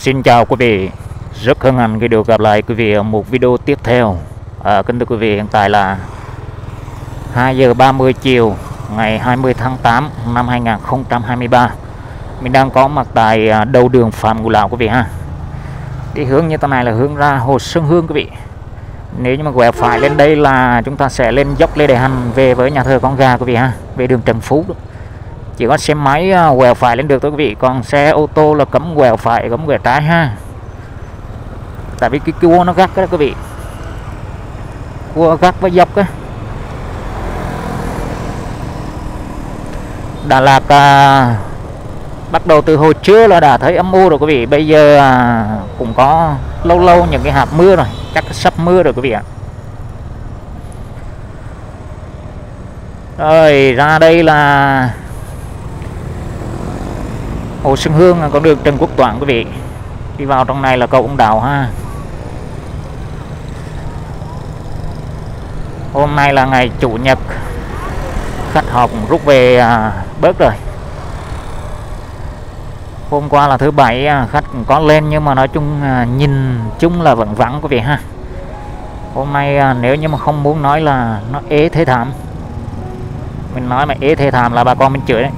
Xin chào quý vị, rất hân hạnh khi được gặp lại quý vị ở một video tiếp theo. Kính thưa quý vị, hiện tại là 2:30 chiều ngày 20 tháng 8 năm 2023. Mình đang có mặt tại đầu đường Phạm Ngũ Lão quý vị ha. Đi hướng như thế này là hướng ra Hồ Xuân Hương quý vị. Nếu như mà quẹo phải lên đây là chúng ta sẽ lên dốc Lê Đại Hành về với nhà thờ Con Gà quý vị ha, về đường Trần Phú. Chỉ có xe máy quẹo phải lên được thôi quý vị, còn xe ô tô là cấm quẹo phải, cấm quẹo trái ha. Tại vì cái cua nó gắt đó quý vị. Cua gắt với dốc á. Đà Lạt bắt đầu từ hồi trưa là đã thấy âm u rồi quý vị. Bây giờ cũng có lâu lâu những cái hạt mưa rồi, chắc sắp mưa rồi quý vị ạ. Rồi ra đây là Hồ Xuân Hương, con đường Trần Quốc Toản quý vị. Đi vào trong này là cầu Ông Đào ha. Hôm nay là ngày Chủ nhật, khách họ cũng rút về bớt rồi. Hôm qua là thứ Bảy, khách cũng có lên nhưng mà nói chung nhìn chung là vẫn vắng quý vị ha. Hôm nay nếu như mà không muốn nói là nó ế thế thảm, mình nói mà ế thế thảm là bà con mình chửi đấy.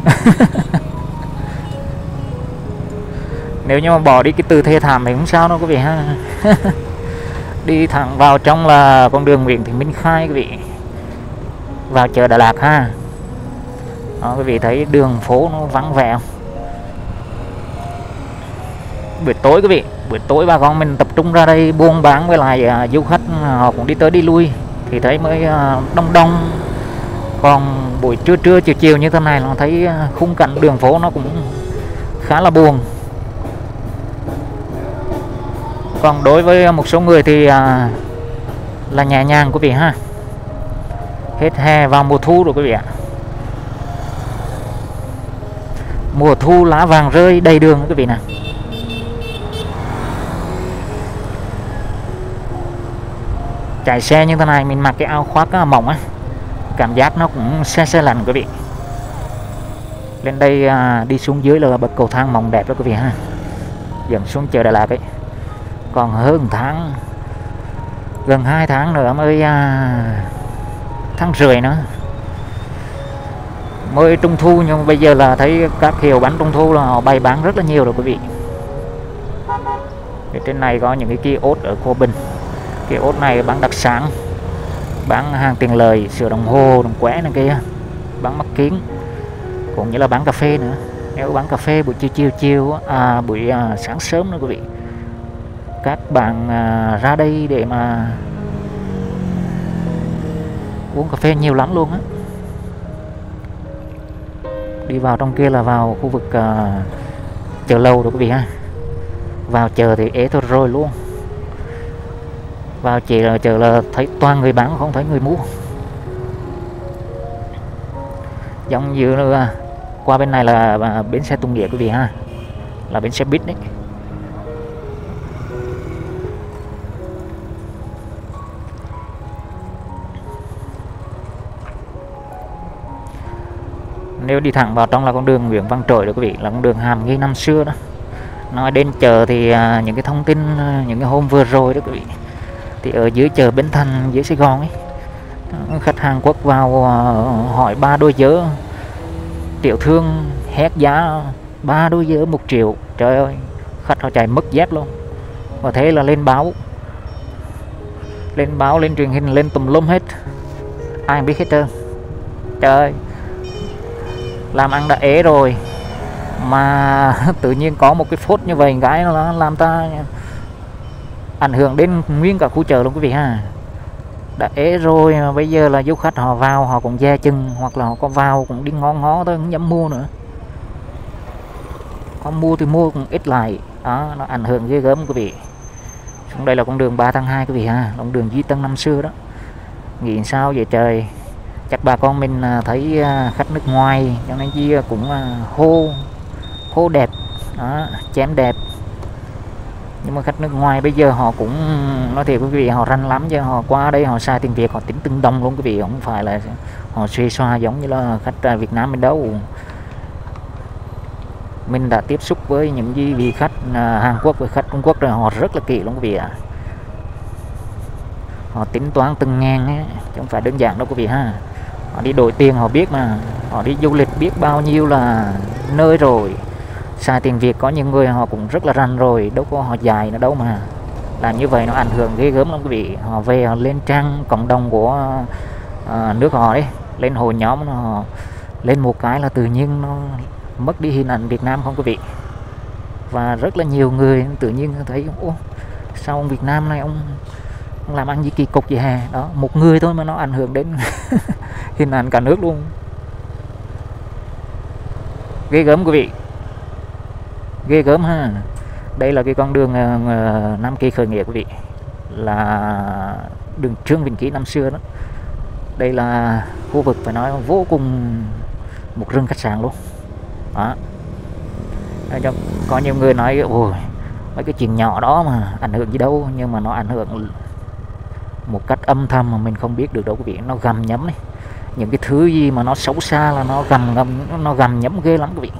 Nếu như mà bỏ đi cái từ thê thảm thì không sao đâu quý vị ha. Đi thẳng vào trong là con đường Nguyễn Thị Minh Khai quý vị, vào chợ Đà Lạt ha. Đó, quý vị thấy đường phố nó vắng vẻ không? Buổi tối quý vị, buổi tối bà con mình tập trung ra đây buôn bán, với lại du khách họ cũng đi tới đi lui thì thấy mới đông đông. Còn buổi trưa chiều chiều như thế này nó thấy khung cảnh đường phố nó cũng khá là buồn. Còn đối với một số người thì là nhẹ nhàng quý vị ha. Hết hè vào mùa thu rồi quý vị ạ. Mùa thu lá vàng rơi đầy đường quý vị nè. Chạy xe như thế này mình mặc cái áo khoác mỏng á, cảm giác nó cũng xe lạnh quý vị. Lên đây đi xuống dưới là bậc cầu thang mỏng đẹp đó quý vị ha, dẫn xuống chợ Đà Lạt ấy. Còn hơn tháng, gần 2 tháng nữa mới tháng rưỡi nữa mới trung thu, nhưng bây giờ là thấy các hiệu bánh trung thu là họ bày bán rất là nhiều rồi quý vị. Ở trên này có những cái kiosk ở Khổ Bình. Kiosk này bán đặc sản, bán hàng tiện lợi, sửa đồng hồ, đồng quẻ này kia, bán mắt kiến, cũng như là bán cà phê nữa. Nếu bán cà phê buổi chiều buổi sáng sớm nữa quý vị. Các bạn ra đây để mà uống cà phê nhiều lắm luôn á. Đi vào trong kia là vào khu vực chợ lâu rồi quý vị ha. Vào chợ thì ế thôi rồi luôn. Vào chợ là thấy toàn người bán không thấy người mua. Giống như qua bên này là bến xe Tùng Nghĩa quý vị ha, là bến xe buýt đấy. Nếu đi thẳng vào trong là con đường Nguyễn Văn Trỗi đó quý vị, là con đường Hàm Nghi năm xưa đó. Nói đến chợ thì những cái thông tin những cái hôm vừa rồi đó quý vị, thì ở dưới chợ Bến Thành, dưới Sài Gòn ấy, khách Hàn Quốc vào hỏi ba đôi giớ, tiểu thương hét giá ba đôi giớ 1 triệu. Trời ơi, khách họ chạy mất dép luôn. Và thế là lên báo, lên truyền hình, lên tùm lum hết, ai biết hết trơn. Trời ơi, làm ăn đã ế rồi mà tự nhiên có một cái phốt như vậy, gái nó làm ta ảnh hưởng đến nguyên cả khu chợ luôn quý vị ha. Đã ế rồi mà bây giờ là du khách họ vào họ cũng dè chừng, hoặc là họ có vào cũng đi ngó thôi, không dám mua nữa. Có mua thì mua cũng ít lại đó, nó ảnh hưởng ghê gớm quý vị. Trong đây là con đường 3 tháng 2 quý vị ha, con đường Duy Tân năm xưa đó. Nghĩ sao vậy trời, chắc bà con mình thấy khách nước ngoài cho nên chi cũng hô đẹp đó, chém đẹp. Nhưng mà khách nước ngoài bây giờ họ cũng nói thiệt quý vị, họ ranh lắm chứ, họ qua đây họ xài tiền Việt, họ tính từng đồng luôn quý vị, không phải là họ suy xoa giống như là khách Việt Nam mình đâu. Mình đã tiếp xúc với những gì vị khách Hàn Quốc với khách Trung Quốc rồi, họ rất là kỹ luôn quý vị ạ. Họ tính toán từng ngàn ấy, chứ không phải đơn giản đâu quý vị ha. Họ đi đổi tiền họ biết mà, họ đi du lịch biết bao nhiêu là nơi rồi. Xài tiền Việt có những người họ cũng rất là rành rồi, đâu có họ dài nữa đâu mà. Làm như vậy nó ảnh hưởng ghê gớm lắm quý vị. Họ về họ lên trang cộng đồng của nước họ đấy, lên hội nhóm họ lên một cái là tự nhiên nó mất đi hình ảnh Việt Nam không quý vị. Và rất là nhiều người tự nhiên thấy ô, sao ông Việt Nam này ông làm ăn gì kỳ cục vậy hè. Đó, một người thôi mà nó ảnh hưởng đến hình ảnh cả nước luôn. Ghê gớm quý vị, ghê gớm ha. Đây là cái con đường Nam Kỳ Khởi Nghĩa quý vị, là đường Trương Vĩnh Ký năm xưa đó. Đây là khu vực phải nói vô cùng một rừng khách sạn luôn. Đó. Có nhiều người nói ôi mấy cái chuyện nhỏ đó mà ảnh hưởng gì đâu, nhưng mà nó ảnh hưởng một cách âm thầm mà mình không biết được đâu quý vị. Nó gầm nhấm này, những cái thứ gì mà nó xấu xa là nó gầm nhấm ghê lắm quý vị.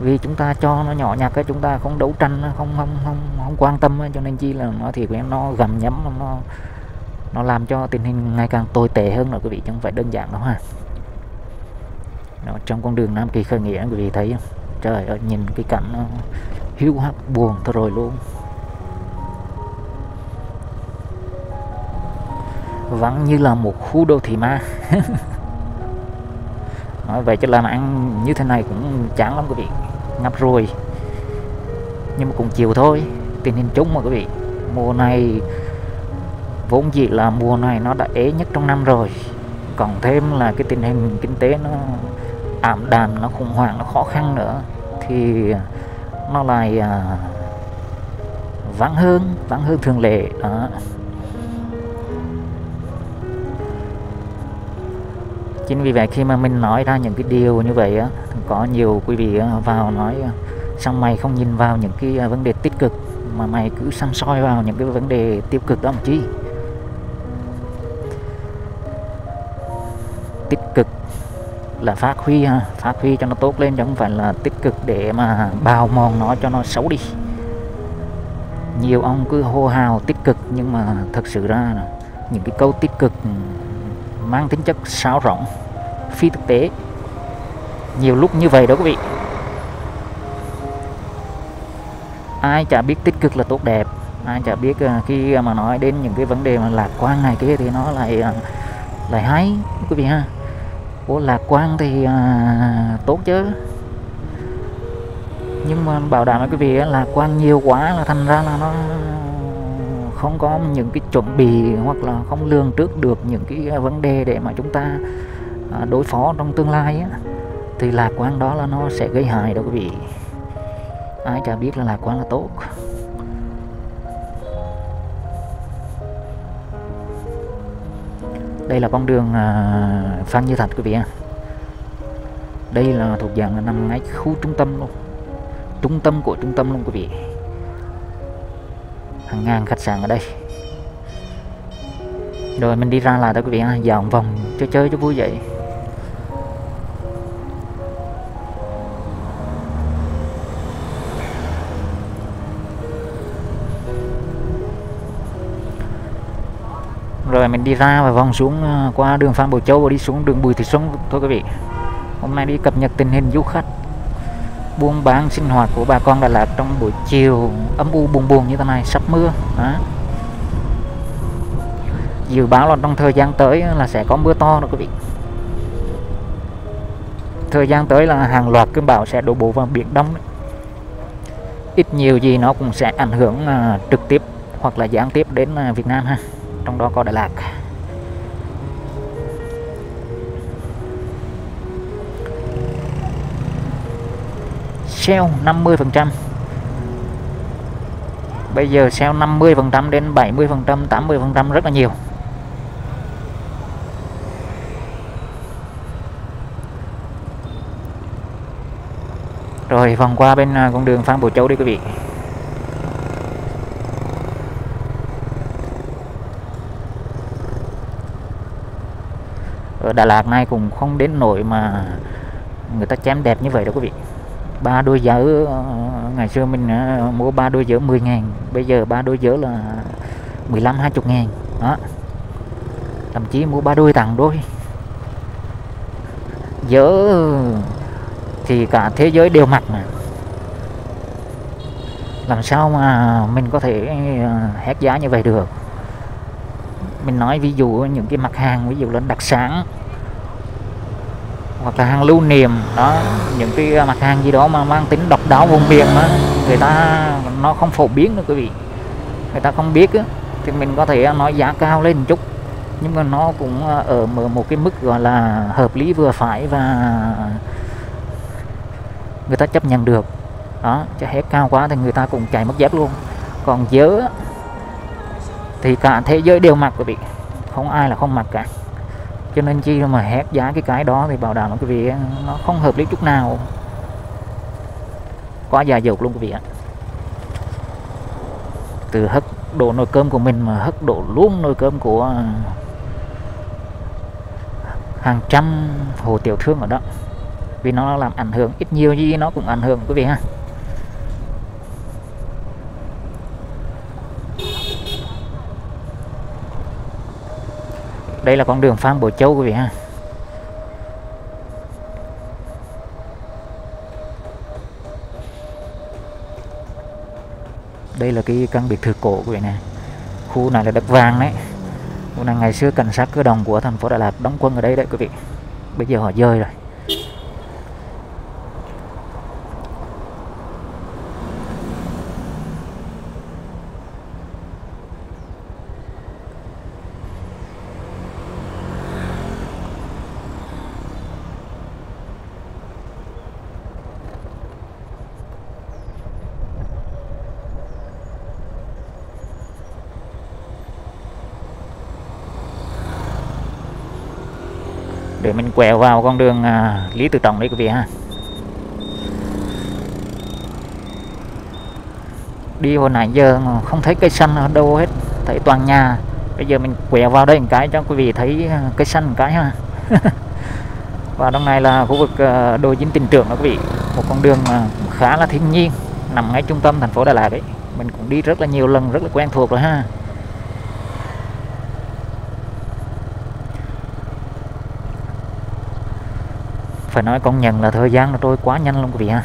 Vì chúng ta cho nó nhỏ nhặt, cái chúng ta không đấu tranh, không quan tâm, cho nên chi là nó thì nó gầm nhấm, nó làm cho tình hình ngày càng tồi tệ hơn rồi quý vị, chứ không phải đơn giản đâu ha. Đó, trong con đường Nam Kỳ Khởi Nghĩa quý vị thấy không? Trời ơi, nhìn cái cảnh nó hiu hắt buồn thôi rồi luôn. Vắng như là một khu đô thị ma. Nói vậy chứ làm ăn như thế này cũng chán lắm quý vị, ngập rồi. Nhưng mà cũng chịu thôi, tình hình chung mà quý vị. Mùa này vốn dĩ là mùa này nó đã ế nhất trong năm rồi, còn thêm là cái tình hình kinh tế nó ảm đạm, nó khủng hoảng, nó khó khăn nữa, thì nó lại vắng hơn thường lệ đó. Chính vì vậy khi mà mình nói ra những cái điều như vậy á, có nhiều quý vị vào nói sao mày không nhìn vào những cái vấn đề tích cực mà mày cứ săm soi vào những cái vấn đề tiêu cực đó làm chi. Tích cực là phát huy ha, phát huy cho nó tốt lên, chứ không phải là tích cực để mà bào mòn nó cho nó xấu đi. Nhiều ông cứ hô hào tích cực nhưng mà thật sự ra những cái câu tích cực mang tính chất sáo rỗng, phi thực tế nhiều lúc như vậy đó quý vị. Ai chả biết tích cực là tốt đẹp, ai chả biết khi mà nói đến những cái vấn đề mà lạc quan này kia thì nó lại hay quý vị ha. Ủa, lạc quan thì tốt chứ, nhưng mà bảo đảm với quý vị lạc quan nhiều quá là thành ra là nó không có những cái chuẩn bị hoặc là không lường trước được những cái vấn đề để mà chúng ta đối phó trong tương lai á, thì lạc quan đó là nó sẽ gây hại đó quý vị. Ai chả biết là lạc quan là tốt. Đây là con đường Phan Như Thạch quý vị ạ. Đây là thuộc dạng là nằm ngay khu trung tâm luôn, trung tâm của trung tâm luôn quý vị. Hàng ngàn khách sạn ở đây. Rồi mình đi ra là đó quý vị ha, dạo vòng chơi cho vui vậy. Rồi mình đi ra và vòng xuống qua đường Phan Bội Châu và đi xuống đường Bùi Thị Xuân thôi quý vị. Hôm nay đi cập nhật tình hình du khách, buôn bán, sinh hoạt của bà con Đà Lạt trong buổi chiều âm u buồn như thế này, sắp mưa. Đó. Dự báo là trong thời gian tới là sẽ có mưa to đó quý vị. Thời gian tới là hàng loạt cơn bão sẽ đổ bộ vào Biển Đông. Ít nhiều gì nó cũng sẽ ảnh hưởng trực tiếp hoặc là gián tiếp đến Việt Nam ha. Trong đó có Đà Lạt. Sale 50%. Bây giờ sale 50% đến 70%, 80% rất là nhiều. Rồi vòng qua bên con đường Phan Bội Châu đi quý vị. Ở Đà Lạt này cũng không đến nỗi mà người ta chém đẹp như vậy đó quý vị. Ba đôi giở ngày xưa mình mua ba đôi giở 10.000, bây giờ ba đôi giở là 15-20.000 đó, thậm chí mua ba đôi tặng đôi. Giở thì cả thế giới đều mặc mà, làm sao mà mình có thể hét giá như vậy được. Mình nói ví dụ những cái mặt hàng, ví dụ là đặc sản hoặc là hàng lưu niệm đó, những cái mặt hàng gì đó mà mang tính độc đáo vùng miền mà người ta nó không phổ biến nữa quý vị, người ta không biết đó, thì mình có thể nói giá cao lên một chút, nhưng mà nó cũng ở một cái mức gọi là hợp lý vừa phải và người ta chấp nhận được đó. Chứ hét cao quá thì người ta cũng chạy mất dép luôn. Còn dớ thì cả thế giới đều mặc quý vị, không ai là không mặc cả. Cho nên chi mà hét giá cái đó thì bảo đảm là quý vị nó không hợp lý chút nào, quá già dột luôn quý vị ạ. Từ hất đổ nồi cơm của mình mà hất đổ luôn nồi cơm của hàng trăm hồ tiểu thương ở đó, vì nó làm ảnh hưởng ít nhiều gì, nó cũng ảnh hưởng quý vị ha. Đây là con đường Phan Bội Châu quý vị ha. Đây là cái căn biệt thự cổ quý vị nè. Khu này là đất vàng đấy. Khu này ngày xưa cảnh sát cơ động của thành phố Đà Lạt đóng quân ở đây đấy quý vị. Bây giờ họ dời rồi. Để mình quẹo vào con đường Lý Tự Trọng đấy quý vị ha. Đi hồi nãy giờ mà không thấy cây xanh ở đâu hết, thấy toàn nhà. Bây giờ mình quẹo vào đây một cái cho quý vị thấy cây xanh một cái ha. Và trong này là khu vực đồi dinh tình trưởng đó quý vị. Một con đường khá là thiên nhiên, nằm ngay trung tâm thành phố Đà Lạt đấy. Mình cũng đi rất là nhiều lần, rất là quen thuộc rồi ha. Phải nói công nhận là thời gian nó trôi quá nhanh luôn quý vị ha.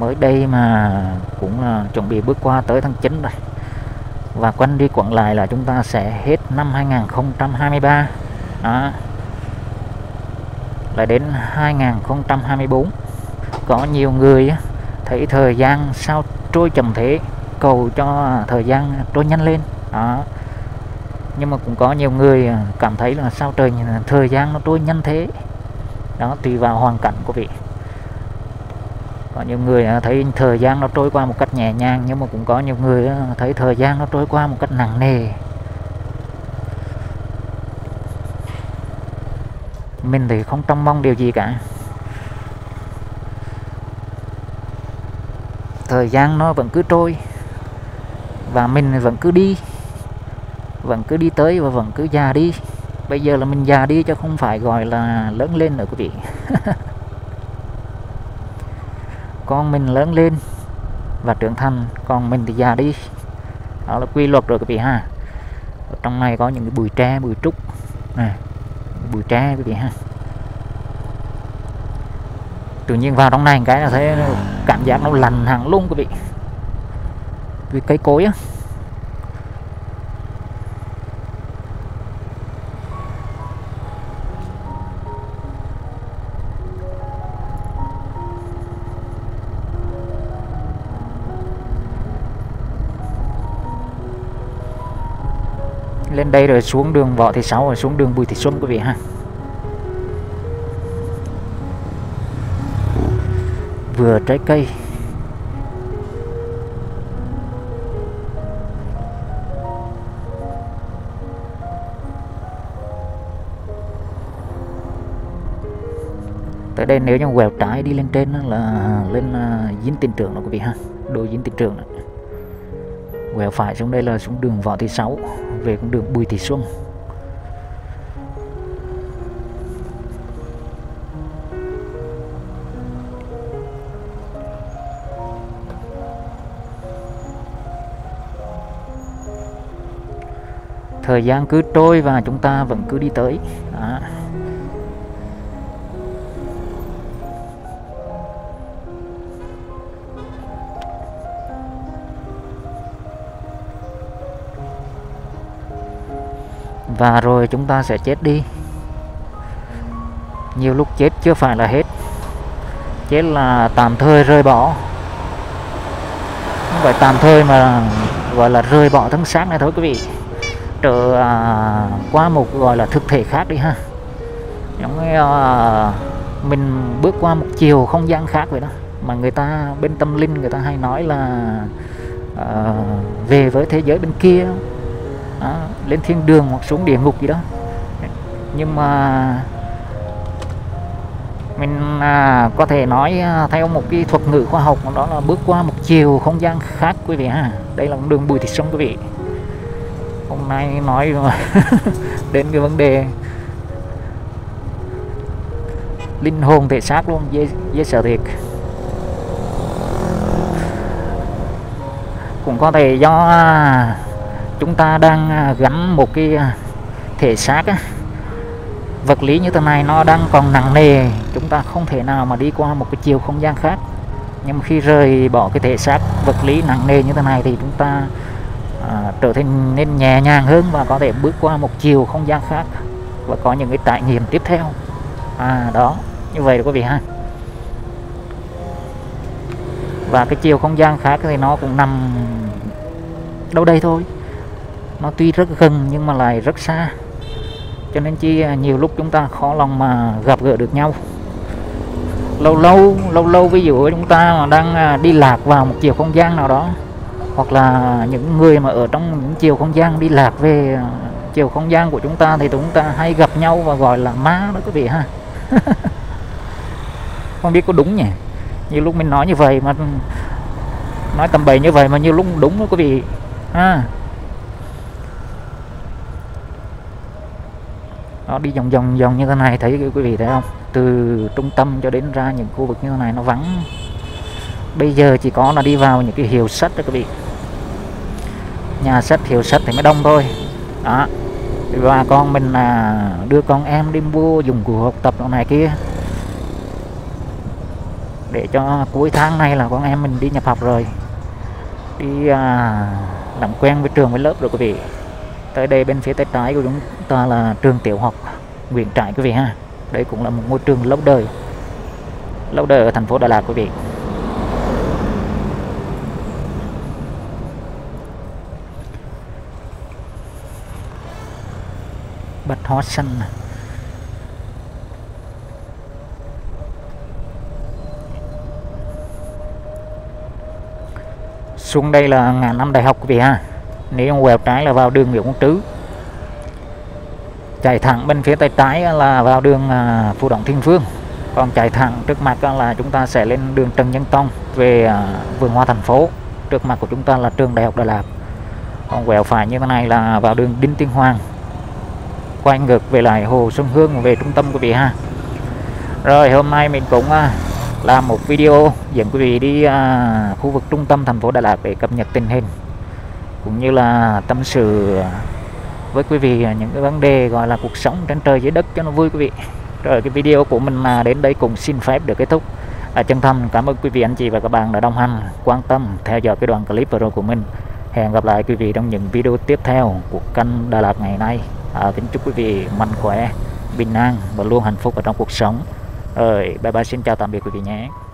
Mới đây mà cũng là chuẩn bị bước qua tới tháng 9 rồi. Và quanh đi quẩn lại là chúng ta sẽ hết năm 2023 đó. Lại đến 2024. Có nhiều người thấy thời gian sao trôi chậm thế, cầu cho thời gian trôi nhanh lên đó. Nhưng mà cũng có nhiều người cảm thấy là sao trời thời gian nó trôi nhanh thế. Đó, tùy vào hoàn cảnh của vị. Có nhiều người thấy thời gian nó trôi qua một cách nhẹ nhàng, nhưng mà cũng có nhiều người thấy thời gian nó trôi qua một cách nặng nề. Mình thì không trông mong điều gì cả. Thời gian nó vẫn cứ trôi và mình vẫn cứ đi, vẫn cứ đi tới và vẫn cứ già đi. Bây giờ là mình già đi chứ không phải gọi là lớn lên nữa quý vị. Con mình lớn lên và trưởng thành, còn mình thì già đi. Đó là quy luật rồi quý vị ha. Ở trong này có những cái bụi tre, bụi trúc à, bụi tre quý vị ha. Tự nhiên vào trong này cái là thấy cảm giác nó lành hẳn luôn quý vị. Vì cây cối á. Lên đây rồi xuống đường Võ Thị Sáu, rồi xuống đường Bùi Thị Xuân quý vị ha. Vừa trái cây. Tới đây nếu như quẹo trái đi lên trên là lên dinh tình trưởng đó quý vị ha. Đồi dinh tình trưởng đó. Quẹo phải xuống đây là xuống đường Võ Thị Sáu, về cũng đường Bùi Thị Xuân. thời gian cứ trôi và chúng ta vẫn cứ đi tới. Đó. Và rồi chúng ta sẽ chết đi. Nhiều lúc chết chưa phải là hết. Chết là tạm thời rơi bỏ. Không phải tạm thời mà gọi là rơi bỏ thân xác này thôi quý vị. Trở qua một gọi là thực thể khác đi ha. Giống mình bước qua một chiều không gian khác vậy đó. Mà người ta bên tâm linh người ta hay nói là về với thế giới bên kia đó. Đó, lên thiên đường hoặc xuống địa ngục gì đó. Nhưng mà mình có thể nói theo một cái thuật ngữ khoa học, đó là bước qua một chiều không gian khác quý vị ha. Đây là con đường Bùi Thị Xuân quý vị. Hôm nay nói đến cái vấn đề linh hồn thể xác luôn, dễ sợ thiệt. Cũng có thể do chúng ta đang gắn một cái thể xác vật lý như thế này, nó đang còn nặng nề, chúng ta không thể nào mà đi qua một cái chiều không gian khác. Nhưng mà khi rời bỏ cái thể xác vật lý nặng nề như thế này thì chúng ta trở nên nhẹ nhàng hơn và có thể bước qua một chiều không gian khác và có những cái trải nghiệm tiếp theo. Đó, như vậy là quý vị ha. Và cái chiều không gian khác thì nó cũng nằm đâu đây thôi. Nó tuy rất gần nhưng mà lại rất xa. Cho nên chi nhiều lúc chúng ta khó lòng mà gặp gỡ được nhau. Lâu lâu ví dụ chúng ta đang đi lạc vào một chiều không gian nào đó, hoặc là những người mà ở trong những chiều không gian đi lạc về chiều không gian của chúng ta thì chúng ta hay gặp nhau và gọi là má đó quý vị ha. Không biết có đúng nhỉ. Nhiều lúc mình nói như vậy mà nói tầm bậy như vậy mà nhiều lúc đúng đó quý vị ha. Nó đi vòng như thế này, thấy quý vị thấy không? Từ trung tâm cho đến ra những khu vực như thế này nó vắng. Bây giờ chỉ có là đi vào những cái hiệu sách đó quý vị. Nhà sách, hiệu sách thì mới đông thôi. Đó. Và con mình là đưa con em đi mua dụng cụ học tập này kia. Để cho cuối tháng này là con em mình đi nhập học rồi. Đi làm quen với trường với lớp rồi quý vị. Tới đây bên phía tay trái của chúng ta là trường tiểu học Nguyễn Trãi quý vị ha. Đây cũng là một ngôi trường lâu đời ở thành phố Đà Lạt quý vị. Bạch Hóa Xanh. Xuống đây là ngàn năm đại học quý vị ha. Nếu quẹo trái là vào đường Nguyễn Văn Trứ. Chạy thẳng bên phía tay trái là vào đường Phú Đổng Thiên Vương. Còn chạy thẳng trước mặt là chúng ta sẽ lên đường Trần Nhân Tông về vườn hoa thành phố. Trước mặt của chúng ta là trường Đại học Đà Lạt. Còn quẹo phải như thế này là vào đường Đinh Tiên Hoàng. Quay ngược về lại Hồ Xuân Hương về trung tâm quý vị ha. Rồi hôm nay mình cũng làm một video dẫn quý vị đi khu vực trung tâm thành phố Đà Lạt để cập nhật tình hình, cũng như là tâm sự với quý vị những cái vấn đề gọi là cuộc sống trên trời dưới đất cho nó vui quý vị. Rồi cái video của mình là đến đây cũng xin phép được kết thúc. Chân thành cảm ơn quý vị anh chị và các bạn đã đồng hành, quan tâm theo dõi cái đoạn clip vừa rồi của mình. Hẹn gặp lại quý vị trong những video tiếp theo của kênh Đà Lạt ngày nay. Kính chúc quý vị mạnh khỏe, bình an và luôn hạnh phúc ở trong cuộc sống. Rồi bye bye, xin chào tạm biệt quý vị nhé.